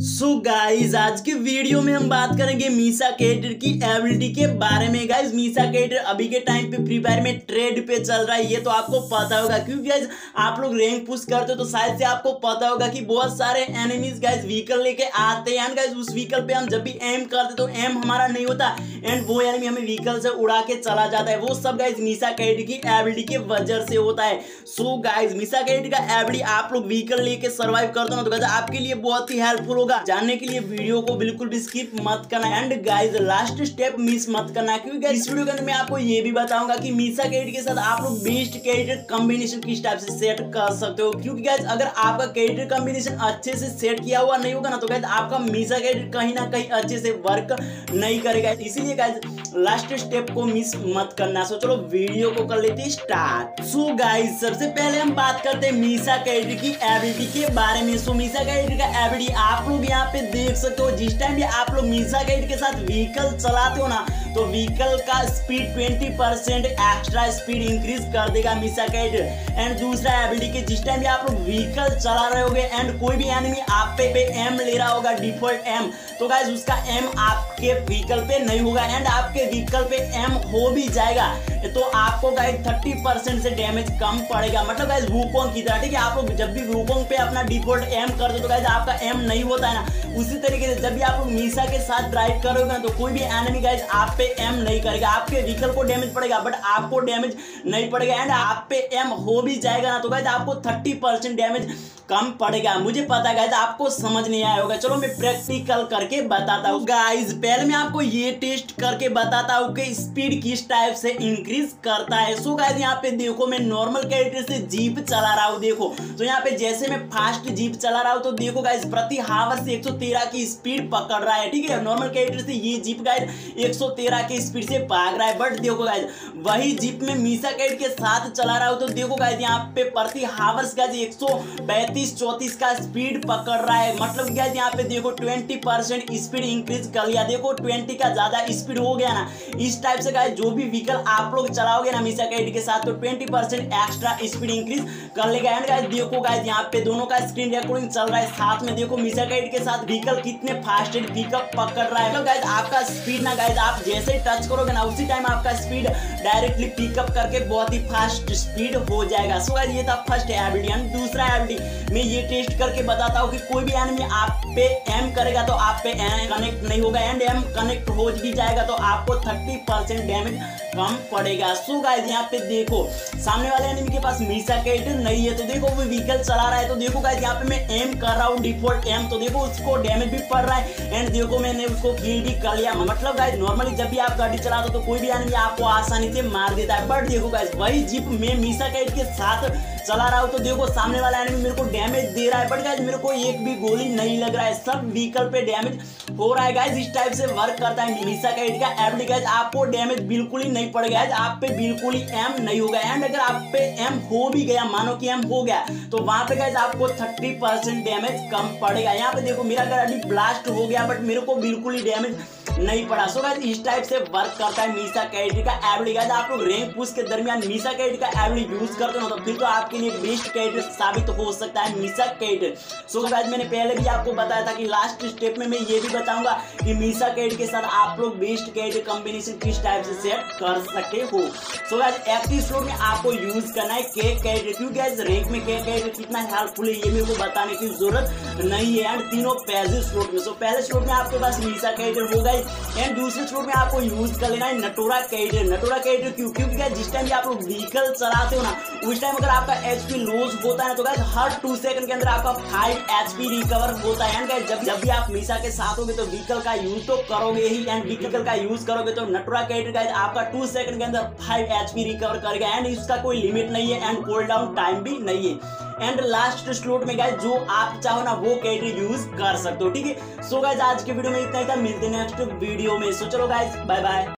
So guys आज के video में हम बात करेंगे मीशा क्रिएटर की एबिलिटी के बारे में। गाइज मीशा क्रिएटर अभी के टाइम पे फ्री फायर में ट्रेड पे चल रहा है, ये तो आपको पता होगा क्योंकि गाइज आप लोग रैंक पुश करते हो तो शायद से आपको पता होगा कि बहुत सारे एनिमीज गाइज व्हीकल लेके आते हैं एंड गाइज उस व्हीकल पे हम जब भी एम करते तो एम हमारा नहीं होता एंड वो एनिमी हमें व्हीकल से उड़ा के चला जाता है। वो सब गाइज मीशा क्रिएटर की एबिलिटी के वजह से होता है। सो गाइज मीशा क्रिएटर का एबिलिटी आप लोग व्हीकल लेके सर्वाइव करते हो तो गाइज आपके लिए बहुत ही हेल्पफुल होगा। जानने के लिए वीडियो को बिल्कुल भी स्किप मत करना and guys last step miss मत करना क्योंकि इस वीडियो के अंदर मैं आपको ये भी बताऊंगा कि मीशा क्रिएटर के साथ आप लोग बेस्ट क्रिएटर कॉम्बिनेशन किस टाइप से सेट कर सकते हो, क्योंकि गाइस अगर आपका क्रिएटर कॉम्बिनेशन अच्छे से सेट किया हुआ नहीं होगा ना तो गाइस आपका मीशा क्रिएटर कहीं ना कहीं अच्छे से वर्क नहीं करेगा। इसीलिए गाइस लास्ट स्टेप को मिस मत करना। सो चलो वीडियो को कर लेते हैं स्टार्ट। सो गाइस सबसे पहले हम बात करते हैं मीशा क्रिएटर की एबिलिटी के बारे में। सो मीशा क्रिएटर का एबिलिटी आप लोग यहाँ पे देख सकते हो। जिस टाइम भी आप लोग मीशा क्रिएटर के साथ व्हीकल चलाते हो ना तो व्हीकल का स्पीड 20% एक्स्ट्रा स्पीड इंक्रीज कर देगा मीशा क्रिएटर। एंड दूसरा एबिलिटी के जिस टाइम भी आप लोग व्हीकल चला रहे होगे एंड कोई भी एनिमी आप पे एम ले रहा होगा डिफॉल्ट एम, तो गाइस उसका एम आपके व्हीकल पे नहीं होगा एंड आपके व्हीकल पे एम हो भी जाएगा तो आपको गाइस 30% से डैमेज कम पड़ेगा। मतलब गाइस वूकोंग की तरह, ठीक है, आप लोग जब भी वूकोंग पे अपना डिफॉल्ट एम कर दो तो गाइस आपका एम नहीं होता है ना। उसी तरीके से जब भी आप लोग मीशा के साथ ड्राइव करोगे ना तो कोई भी एनिमी गाइस आप पे एम नहीं करेगा, आपके व्हीकल को डैमेज पड़ेगा बट आपको डैमेज नहीं पड़ेगा एंड आप पे एम हो भी जाएगा ना तो गाइस आपको 30% डैमेज कम पड़ेगा। मुझे पता है गाइस आपको समझ नहीं आया होगा, चलो मैं प्रैक्टिकल करके बताता हूँ। गाइस पहले मैं आपको ये टेस्ट करके बताता हूँ कि स्पीड किस टाइप से इंक्रीज करता है। सो गाइस यहाँ पे देखो मैं नॉर्मल कैरेक्टर से जीप चला रहा हूँ। देखो तो यहाँ पे जैसे मैं फास्ट जीप चला रहा हूँ तो देखो गाइस प्रति हावर से 113 की स्पीड पकड़ रहा है, ठीक है। नॉर्मल कैरेक्टर से ये जीप गाइस 113 की स्पीड से भाग रहा है बट देखो गाइस वही जीप में मीशा क्रिएटर के साथ चला रहा हूँ तो देखो गाइस यहाँ पे प्रति हावर्स गाइस 134 का स्पीड पकड़ रहा है। मतलब गाइस यहाँ पे देखो 20% स्पीड इंक्रीज कर लिया। देखो 20 का ज्यादा स्पीड हो गया ना। इस टाइप से गाइस जो भी व्हीकल आप लोग चलाओगे ना मीशा क्रिएटर के साथ तो 20% एक्स्ट्रा स्पीड इंक्रीज कर लेगा। एंड गाइस देखो गाइस यहाँ पे दोनों का स्क्रीन रिकॉर्डिंग चल रहा है साथ में। देखो मीशा क्रिएटर के साथ व्हीकल कितने फास्ट पिकअप पकड़ रहा है। मतलब गाइस आपका स्पीड ना गाइस आप जैसे टच करोगे ना उसी टाइम आपका स्पीड डायरेक्टली पिकअप करके बहुत ही फास्ट स्पीड हो जाएगा। सो गाइस ये था फर्स्ट एबिलिटी। एंड दूसरा एबिलिटी मैं ये टेस्ट करके बताता हूँ कि कोई भी एनिमी आप पे एम करेगा तो आप पे एम कनेक्ट नहीं होगा एंड एम कनेक्ट हो भी जाएगा तो आपको 30% डैमेज कम पड़ेगा। सो गाइस यहाँ पे देखो सामने वाले एनिमी के पास मीशा क्रिएटर नहीं है तो देखो वो व्हीकल चला रहा है तो देखो गाइस यहाँ पे मैं एम कर रहा हूँ डिफॉल्ट एम तो देखो उसको डैमेज भी पड़ रहा है एंड देखो मैंने उसको किल भी कर लिया। मतलब गाइस नॉर्मली जब भी आप गाड़ी चलाते हो तो कोई भी एनिमी आपको आसानी से मार देता है बट देखो गाइस वही जीप में मीशा क्रिएटर के साथ चला रहा हूँ तो देखो सामने वाला एनिमी मेरे को डैमेज दे रहा है बट गाइस मेरे को एक भी गोली नहीं लग रहा है, सब व्हीकल पे डैमेज हो रहा है। गाइस इस टाइप से वर्क करता है मीशा क्रिएटर का एबिलिटी। गाइस आपको डैमेज बिल्कुल ही नहीं पड़ेगा, आप पे बिल्कुल ही एम नहीं होगा एंड अगर आप पे एम हो भी गया, मानो कि एम हो गया तो वहां पे गाइस आपको 30% डैमेज कम पड़ेगा। यहाँ पे देखो मेरा गाड़ी ब्लास्ट हो गया बट मेरे को बिल्कुल ही डैमेज नहीं पड़ा। सो गाइस इस टाइप से वर्क करता है मीशा क्रिएटर का एबिलिटी। गाइस आप लोग रैंक पुश के दरमियान मीशा क्रिएटर का एबिलिटी यूज करते हो तो फिर तो आपके लिए बेस्ट क्रिएटर साबित हो सकता है मीशा क्रिएटर। सो गाइस मैंने पहले भी आपको बताया था कि लास्ट स्टेप में मैं ये भी बताऊंगा कि मीशा क्रिएटर के साथ आप लोग बेस्ट क्रिएटर कॉम्बिनेशन किस टाइप से सेट कर सकते हो। सो गाइस 31 फ्लोर में आपको यूज करना है के क्रिएटर क्योंकि गाइस रैंक में के क्रिएटर कितना हेल्पफुल है ये मेरे को बताने की जरूरत नहीं है। एंड तीनों पहले स्लोट में पहले स्लोट में आपके पास मीशा क्रिएटर होगा एंड दूसरे स्लोट में आपको यूज कर लेना है नटोरा क्रिएटर। नटोरा क्रिएटर क्यों? क्योंकि गाइस जिस टाइम भी आप लोग व्हीकल चलाते हो ना उस टाइम अगर आपका एचपी लूज होता है तो गाइस हर 2 सेकंड के अंदर आपका 5 एचपी रिकवर होता है। एंड गाइस जब भी आप मीशा के साथ होगे तो व्हीकल का यूज तो करोगे ही एंड व्हीकल का यूज करोगे तो नटोरा क्रिएटर गाइस आपका 2 सेकंड के अंदर 5 एचपी रिकवर करेगा एंड इसका कोई लिमिट नहीं है एंड कूल डाउन टाइम भी नहीं है। एंड लास्ट स्लोट में गाइस जो आप चाहो ना वो क्रिएटर यूज कर सकते हो, ठीक है। सो गाइस आज के वीडियो में इतना ही था, मिलते हैं नेक्स्ट वीडियो में। सो चलो गाइस बाय बाय।